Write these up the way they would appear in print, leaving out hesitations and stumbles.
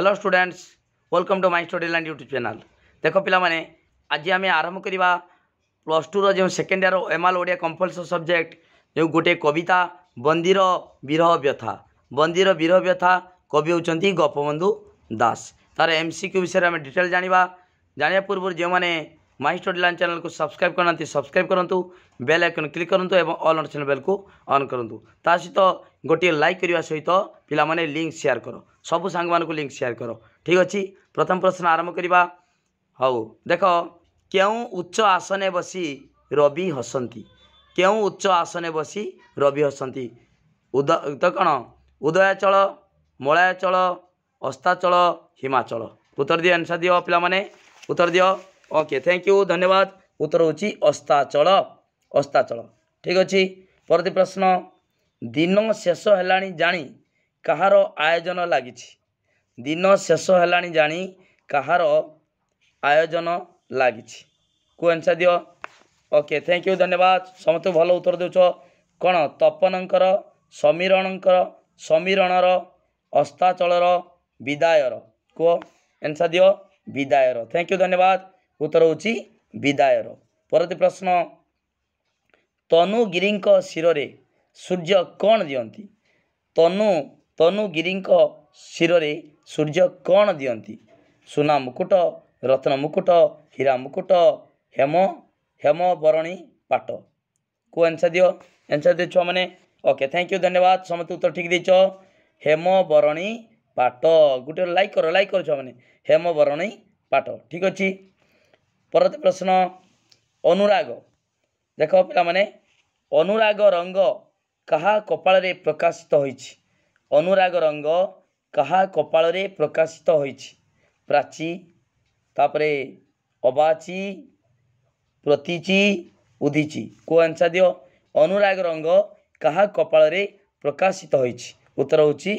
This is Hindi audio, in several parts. Hello students welcome to my study land YouTube channel. देखो पिला माने आज आम आरंभ करवा प्लस टू रो second year एमआल Odia compulsory subject जो गोटे कविता बंदीर विरह व्यथा कवि होचंती गोपबंधु दास। तार एमसीक्यू विषय में डिटेल जाना पूर्व जो मैंने माय स्टडी लैंड चैनल को सब्सक्राइब करना सब्सक्राइब करूँ, बेल आइकन क्लिक करूँ, ऑल नोटिफिकेशन बेल को ऑन करूँ। ता सहित गोटे लाइक करने सहित पिलाने लिंक शेयर करो, सबू सांग मानक लिंक शेयर करो। ठीक अच्छे, प्रथम प्रश्न आरंभ करवा। हाउ देख, क्यों उच्च आसने बसी रवि हसंती, क्यों उच्च आसने बसी रवि हसंती। तो कौन उदयाचल, मलयाचल, अस्ताचल, हिमाचल। उत्तर दियो, आंसर दियो पिलाने, उत्तर दियो। ओके, थैंक यू, धन्यवाद। उत्तर होची अस्ताचल, अस्ताचल। ठीक अच्छे, परवर्ती प्रश्न। दिन शेष हेलाणी जानी कहार आयोजन लागिछि, दिन शेष हेलाणी जानी कहार आयोजन लागिछि। को आंसर दियो। ओके, थैंक यू, धन्यवाद। समस्त भल उत्तर देउछ। कौन तपनकर, समीरणकर, समीरणर, अस्ताचलर, विदायर। को आंसर दियो, विदायर। थैंक यू, धन्यवाद। उत्तर होची विदायर। परवर्ती प्रश्न। तनुगिरीक शिरोरे सूर्य कौन दियंती, तनुगिरी शिरोरे सूर्य कौन दियंती। सुना मुकुट, रत्न मुकुट, हीरा मुकुट, हेमबरणी पाट। को आंसर दियो, आंसर दे छुआ मैंने। ओके, थैंक यू, धन्यवाद। समस्त उत्तर ठीक देच। हेमबरणी पाट। गोटे लाइक कर छुआ मैंने, हेमबरणी पाट। ठीक अच्छे, परवर्ती प्रश्न। अनुराग देख पिला माने, अनुराग रंग कहा कपाल रे प्रकाशित होइछि, अनुराग रंग कहा कपाल रे प्रकाशित होइछि। प्राची, तापरे अबाची, प्रतीची, उदीची। को आंसर दियो। अनुराग रंग कहा कपाल रे प्रकाशित होइछि। उत्तर होछि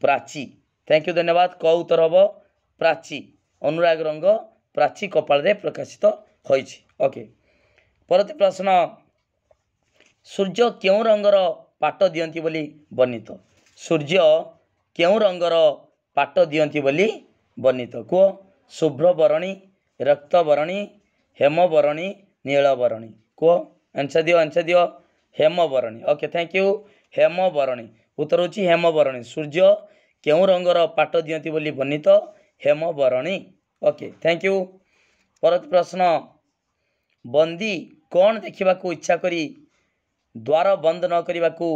प्राची। थैंक यू, धन्यवाद। क उत्तर हबो प्राची। अनुराग रंग प्राची कपाल रे प्रकाशित होइछि। ओके, परवर्ती प्रश्न। सूर्य क्यों रंगर पाट दियंती बोली वर्णित, सूर्य क्यों रंगर पाट दियंती बोली वर्णित। को शुभ्रबरणी, रक्तबरणी, हेमबरणी, नीलबरणी। को आंसर दियो, आंसर दियो। हेमबरणी। ओके, थैंक यू, हेमबरणी। उत्तर होची हेमबरणी। सूर्य क्यों रंगर पाट दियंती बोली वर्णित, हेमबरणी। Okay, thank you. परवर्ती प्रश्न। बंदी कौन देखा इच्छा करी द्वार बंद न करने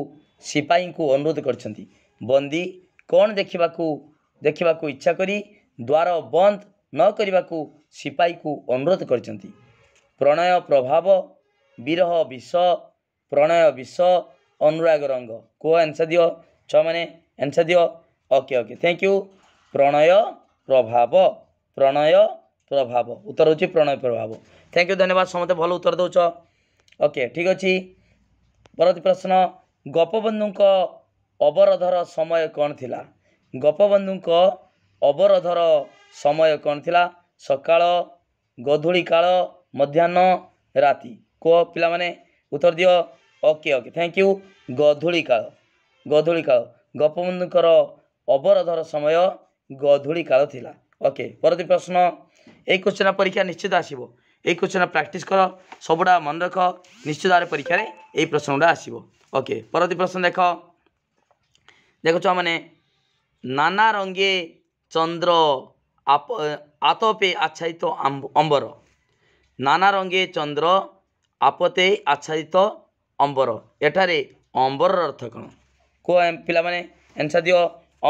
सिपाही को अनुरोध करछंती, बंदी कौन देखा इच्छा करी द्वार बंद न करने सिपाही को अनुरोध करछंती। प्रणय प्रभाव, विरह विष, प्रणय विष, अनुराग रंग। को आंसर दियो छ माने, आंसर दियो। Okay, okay, thank you. प्रणय प्रभाव, प्रणय प्रभाव। उत्तर होची प्रणय प्रभाव। थैंक यू, धन्यवाद। समस्त भल उत्तर दौच। ओके, ठीक अच्छे, परवर्ती प्रश्न। गोपबंधु अवरोधर समय कौन थिला, गोपबंधु अवरोधर समय कौन थिला। सकाळ, गधूली काल, मध्याह्न, राति। को पिला माने उत्तर दियो। Okay, okay, thank you. गधूली काल, गधूली काल। गोपबंधु अवरोधर समय गधूली काल थिला। ओके, परवर्ती प्रश्न। ए क्वेश्चन परीक्षा निश्चित आसीबो, एक क्वेश्चन प्रैक्टिस कर, सबुटा मन रख, निश्चित भाव परीक्षा रे यही प्रश्न गुड़ा आसो। ओके, परवर्ती प्रश्न। देख देख छुआ मैंने, नाना रंगे चंद्र आतपे आच्छादित अंबर, नाना रंगे चंद्र आपते आच्छादित अंबर। एठारे अंबर अर्थ कौन। को पिला माने आंसर दियो।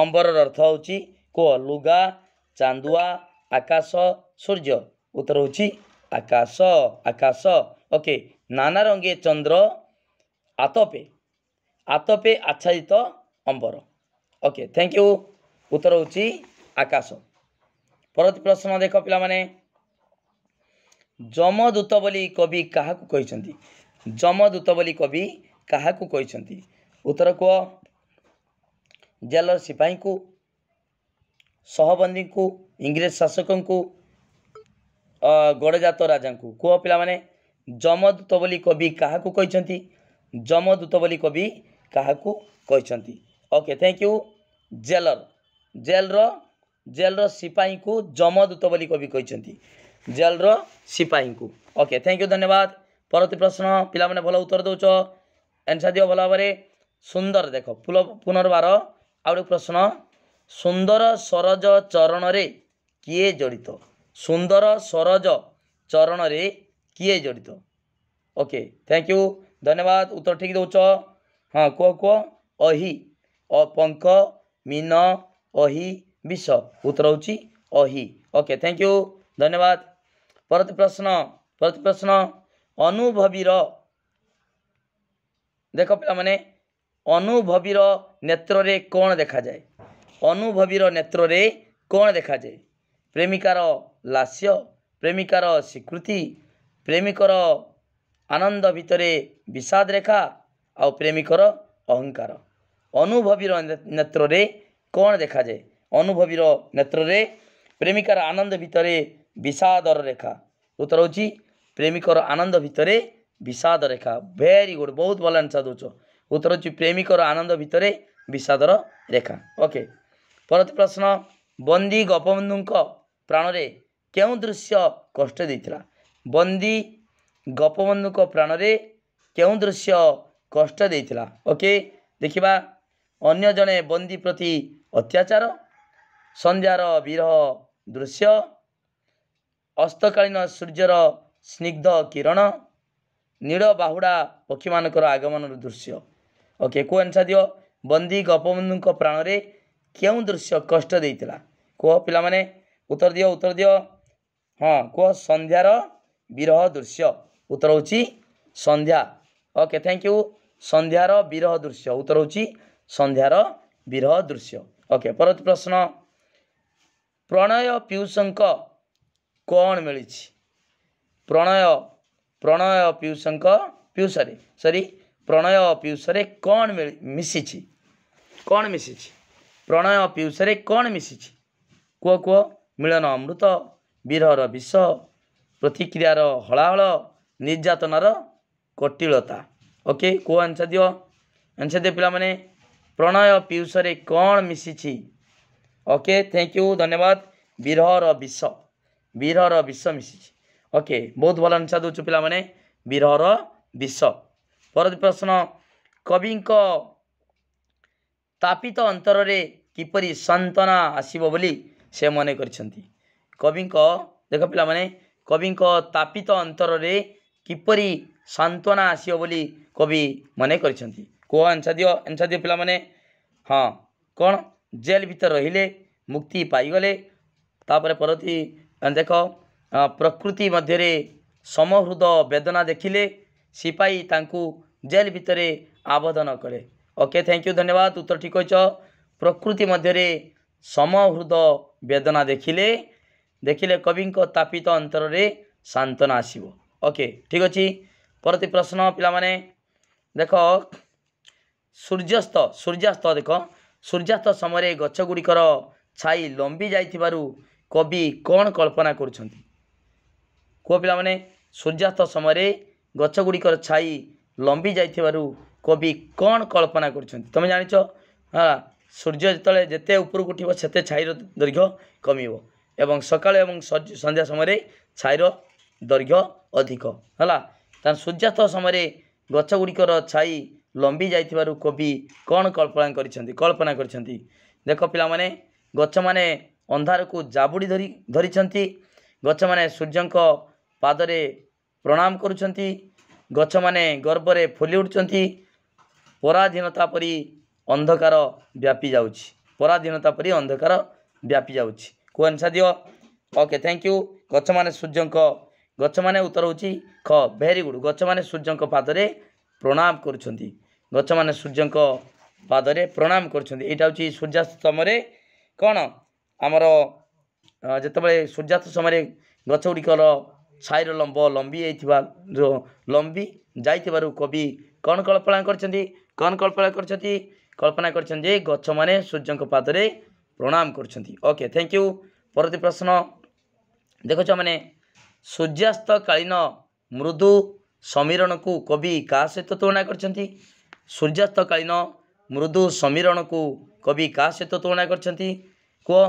अंबर अर्थ होची को लुगा, चांदुआ, आकाश, सूर्य। उत्तर होची आकाश, आकाश। ओके, नाना रंगे चंद्र आतपे आतपे आच्छादित अंबर। Okay, thank you. उत्तर होची आकाश। परवर्ती प्रश्न। देख पिला माने, जमदूत बोली कवि काहाकु कहिसंती, जमदूत बोली कवि काहाकु कहिसंती। उत्तर को जेलर सिपाही को, सहबंदी को, इंग्रेज शासकों को, गड़जात राजा को। कह पिला माने, जमदूत बोली कवि काहाकु कहिसंती, जमदूत बोली कवि काहाकु कहिसंती। Okay, thank you. Jailer, jailer jail सिपाही को जमदूत बोली कवि कहते जेल सिपाही को। ओके थैंक यू धन्यवाद। परवर्ती प्रश्न पिला माने भल उत्तर दौच आंसर दियो भल भाव सुंदर देख पुनर्वार आउ प्रश्न सुंदर सरज चरण रे किए जड़ित सुंदर सरज चरण रे किए जड़ित। ओके थैंक यू धन्यवाद उत्तर ठीक दौच। हाँ कह कह अहि पंख मीन अहि विष उत्तर होची अहि। ओके थैंक यू धन्यवाद। परवर्ती प्रश्न अनुभवीर देख पिला माने अनुभवीर नेत्र रे कौन देखा जाए अनुभवीर नेत्र रे कौन देखा जाए प्रेमिकार लास्य प्रेमिकार स्वीकृति प्रेमिकर आनंद भितरे विषाद रेखा आ प्रेमिकर अहंकार अनुभवीर नेत्र रे कौन देखा जाए अनुभवीर नेत्र रे प्रेमिकार आनंद भितरे विषादर रेखा उत्तर होची प्रेमिकर आनंद भितरे विषाद रेखा। वेरी गुड बहुत भल आंसर दौच उत्तर होची प्रेमिकर आनंद भितरे विषादर रेखा। ओके परवर्ती प्रश्न बंदी गोपबंधु प्राण रे क्यों दृश्य कष्ट देइतिला बंदी गोपबंधु प्राण रे क्यों दृश्य कष्ट देइतिला। ओके देखिबा अन्य जने बंदी प्रति अत्याचार संध्यार विरह दृश्य अस्तकालीन सूर्यर स्निग्ध किरण नीड़ बाहुड़ा पक्षी मानकर आगमन दृश्य। ओके को आंसर दियो बंदी गोपबंधु प्राण रे क्यों दृश्य कष्ट देइतिला को पिला माने उत्तर दियो हाँ को संध्यार विरह दृश्य उत्तर होची संध्या। ओके थैंक यू संध्यार विरह दृश्य उत्तर होची संध्यार विरह दृश्य। ओके परवर्ती प्रश्न प्रणय पीयूषंक कौन मिली प्रणय प्रणय पीयूषंक पीयूषरे सॉरी प्रणय पीयूषरे कौन मिसिछि कौन मिसि प्रणय पीयूषरे कौन मिसि कह कह मिलन अमृत विरहर विष प्रतिक्रियार हलाहल निर्यातनार कटिलता। ओके को आंसर दियो पिला माने प्रणय पीयूषरे कौन मिसि। ओके थैंक यू धन्यवाद विरहर विष मिसि। ओके बहुत भल आंसर दौच पिला माने विरहर विष। परवर्ती प्रश्न कवि तापित अंतर रे किपरि सांत्वना आसीबो बोली से मने करछंती कवि देख पिला माने कवि तापित अंतर रे किपरि सांत्वना आसीबो बोली कवि मने करछंती को आंसर दियो पिला माने हाँ कौन जेल भीतर रहिले मुक्ति पाई गले तापरे परति देख प्रकृति मध्य समहृद वेदना देखिले सिपाही तांकू जेल भीतर आबोधन करे। ओके थैंक यू धन्यवाद उत्तर ठीक होइछ प्रकृति मध्य समहृद वेदना देखिले देखिले कवि तापित अंतर रे सांत्वना आसीबो। ओके ठीक अछि परवर्ती प्रश्न पिला माने देख सूर्यास्त सूर्यास्त देख सूर्यास्त समय गछगुड़िकर छाई लंबी जाइथिबारु कवि कौन कल्पना करुछंती को पिला माने सूर्यास्त समय गछगुड़िकर छाई लंबी जाइथिबारु कवि कौन कल्पना करुछंती तुम जानिछो हाँ सूर्य जतले जेते ऊपर उठिबो सेते छाईर दैर्घ्य कमिबो एवं सकाळ एवं संध्या समय छाईर दैर्घ्य अधिक हला त सूर्यास्त समय गछगुड़िकर छाई लंबी जाइथिबारु कवि कौन कल्पना करिसेंती देख पिला माने गछ माने अंधार को जाबुड़ी धरी धरी गछ माने सूर्यको पादरे प्रणाम करुछंती गछ माने गर्वरे फुली उठुछंती पराधीनता परी अंधकार व्यापी जाउछि पराधीनता परी अंधकार व्यापी जाउछि को आंसर दियो। ओके थैंक यू गछ माने सूर्यको गछ माने उत्तर होछि ख। वेरी गुड गछ माने सूर्यको पादरे प्रणाम करुछंती गछ माने सूर्यको पादरे प्रणाम करुछंती एटा होछि सूर्यास्त समय कौन आमर जिते सूर्यास्त समय गछगुड़िकर छाईर लंब लंबी जाइथिबारु कवि कौन कल्पना करछंती कल्पना करछंती गछ माने सूर्यक पादरे प्रणाम करछंती। ओके थैंक यू परवर्ती प्रश्न देखछ माने सूर्यास्त कालीन मृदु समीरण को कवि का सहित तुलना करछंती सूर्यास्त कालीन मृदु समीरण को कवि का सहित तुलना करछंती को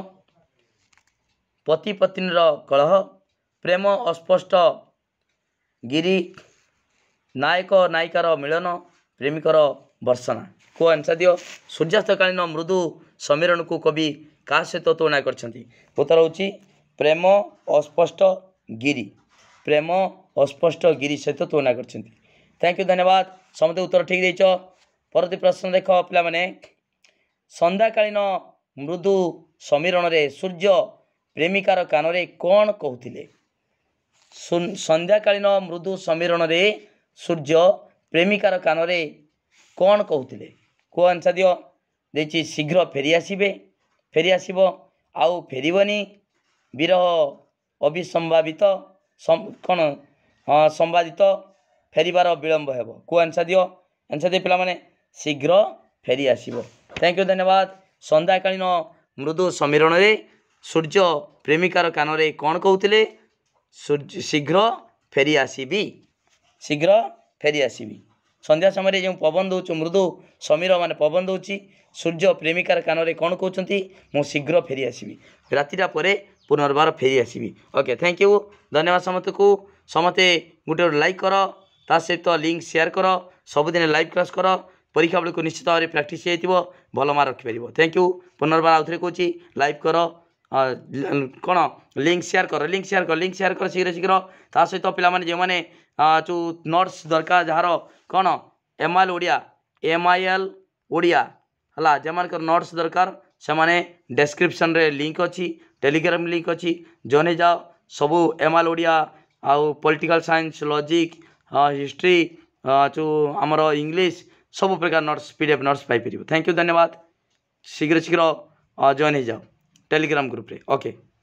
पति पत्नीर कलह, प्रेम अस्पष्ट गिरी, नायक नायिकार मिलन, प्रेमिकर बर्षना। को आंसर दियो। सूर्यास्तकालीन मृदु समीरण को कवि क्या सहित तुलना करछंती? उत्तर होची प्रेम अस्पष्ट गिरी, प्रेम अस्पष्ट गिरी सहित तुलना करछंती। थैंक यू, धन्यवाद। समस्त उत्तर ठीक देइछ। परवर्ती प्रश्न देख पिला माने, संध्याकालीन मृदु समीरण रे सूर्य प्रेमिकार कान रे कोन कहूतिले? संध्याकालीन मृदु समीरण रे सूर्य प्रेमिकार कान रे कोन कहूतिले? को आंसर दियो। देछि शीघ्र फेरी आसीबे, फेरी आसीबो, आउ फेरीबनी, विरह अविसंभावित कोन संवादित, फेरीबार विलंब हेबो। को आंसर दियो। आंसर दे पिला माने शीघ्र फेरी आसीबो। थैंक यू, धन्यवाद। संध्याकालीन मृदु समीरण रे सूर्य प्रेमिकार कान रे कोन कहूतिले? सूर्य शीघ्र फेरी आसीबी, शीघ्र फेरी आसीबी। संध्या समय जो पवन दौच मृदु समीर मान पवन दौच, सूर्य प्रेमिकार कान रे कौन कहते? मु शीघ्र फेरी आसबि, रातिटा पर पुनर्बार फेरी आसबि। ओके, थैंक यू, धन्यवाद समस्त को। समस्ते गोटे लाइक कर, ता सहित लिंक शेयर कर, सबुदिन लाइव क्लास कर, परीक्षा बेलू निश्चित भाव में प्राक्टिस हो भल मार्क रखिपर। थैंक यू, पुनर्बार आउ थे कौच लाइव कर, कौन लिंक शेयर कर, लिंक शेयर कर, लिंक शेयर कर शीघ्र शीघ्र। ता सहित पाने जो मैंने जो नोट्स दरकार जार कौन एमआईएल ओडिया, एमआईएल ओडिया है, जमानकर नोट्स दरकार से माने डिस्क्रिप्शन रे लिंक अच्छी, टेलीग्राम लिंक अच्छी, जने जाओ सबू एमआईएल ओडिया आउ पॉलिटिकल साइंस, लॉजिक, हिस्ट्री, जो आमर इंग्लिश सब प्रकार नोट्स पीडीएफ नोट्स पाइपर। थैंक यू, धन्यवाद। शीघ्र शीघ्र जॉइन हो जाओ टेलीग्राम ग्रुप रे। ओके।